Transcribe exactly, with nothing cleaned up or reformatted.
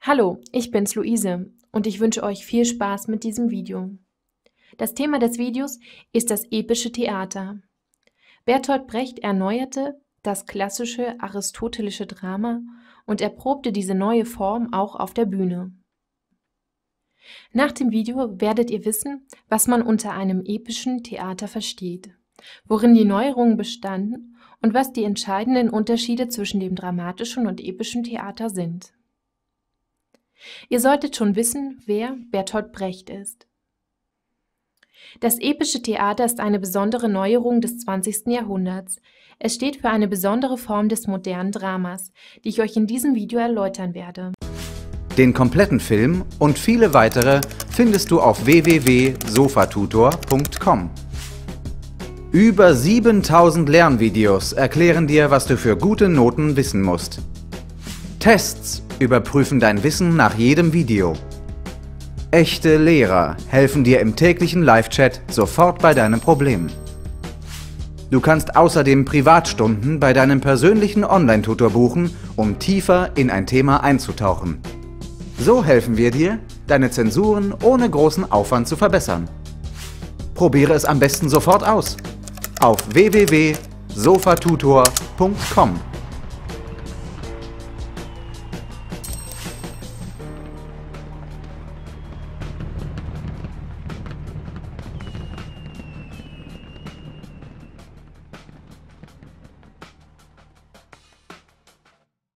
Hallo, ich bin's Luise und ich wünsche euch viel Spaß mit diesem Video. Das Thema des Videos ist das epische Theater. Bertolt Brecht erneuerte das klassische aristotelische Drama und erprobte diese neue Form auch auf der Bühne. Nach dem Video werdet ihr wissen, was man unter einem epischen Theater versteht, worin die Neuerungen bestanden und was die entscheidenden Unterschiede zwischen dem dramatischen und epischen Theater sind. Ihr solltet schon wissen, wer Bertolt Brecht ist. Das epische Theater ist eine besondere Neuerung des zwanzigsten Jahrhunderts. Es steht für eine besondere Form des modernen Dramas, die ich euch in diesem Video erläutern werde. Den kompletten Film und viele weitere findest du auf w w w punkt sofatutor punkt com. Über siebentausend Lernvideos erklären dir, was du für gute Noten wissen musst. Tests überprüfen dein Wissen nach jedem Video. Echte Lehrer helfen dir im täglichen Live-Chat sofort bei deinen Problemen. Du kannst außerdem Privatstunden bei deinem persönlichen Online-Tutor buchen, um tiefer in ein Thema einzutauchen. So helfen wir dir, deine Zensuren ohne großen Aufwand zu verbessern. Probiere es am besten sofort aus auf w w w punkt sofatutor punkt com.